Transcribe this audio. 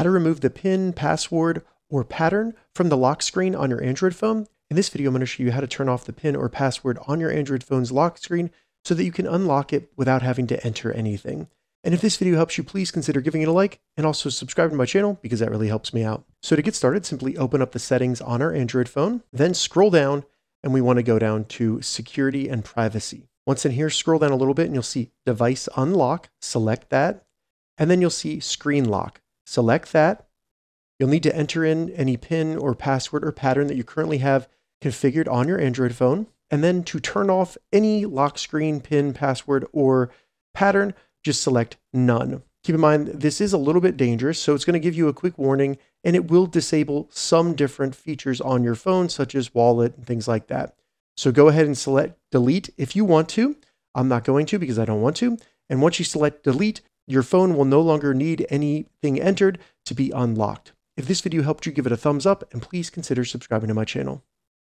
how to remove the PIN, password, or pattern from the lock screen on your Android phone. In this video, I'm going to show you how to turn off the PIN or password on your Android phone's lock screen so that you can unlock it without having to enter anything. And if this video helps you, please consider giving it a like and also subscribe to my channel because that really helps me out. So to get started, simply open up the settings on our Android phone, then scroll down, and we want to go down to security and privacy. Once in here, scroll down a little bit and you'll see device unlock, select that, and then you'll see screen lock, select that. You'll need to enter in any PIN or password or pattern that you currently have configured on your Android phone. And then to turn off any lock screen, PIN, password, or pattern, just select none. Keep in mind, this is a little bit dangerous, so it's going to give you a quick warning, and it will disable some different features on your phone, such as wallet and things like that. So go ahead and select delete if you want to. I'm not going to because I don't want to. And once you select delete, your phone will no longer need anything entered to be unlocked. If this video helped you, give it a thumbs up and please consider subscribing to my channel.